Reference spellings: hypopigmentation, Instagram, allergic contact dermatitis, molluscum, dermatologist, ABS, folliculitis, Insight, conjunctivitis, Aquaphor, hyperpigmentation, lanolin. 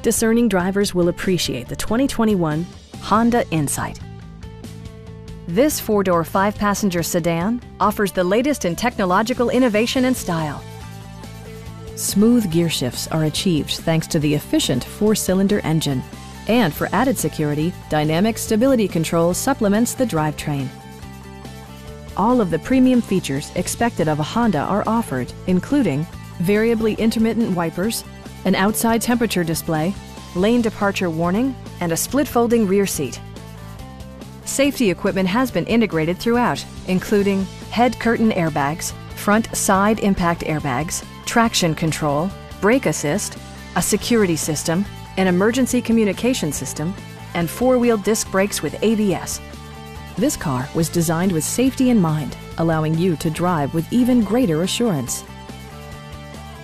Discerning drivers will appreciate the 2021 Honda Insight. This four-door, five-passenger sedan offers the latest in technological innovation and style. Smooth gear shifts are achieved thanks to the efficient four-cylinder engine. And for added security, dynamic stability control supplements the drivetrain. All of the premium features expected of a Honda are offered, including variably intermittent wipers, an outside temperature display, lane departure warning, and a split-folding rear seat. Safety equipment has been integrated throughout, including head curtain airbags, front side impact airbags, traction control, brake assist, a security system, an emergency communication system, and four-wheel disc brakes with ABS. This car was designed with safety in mind, allowing you to drive with even greater assurance.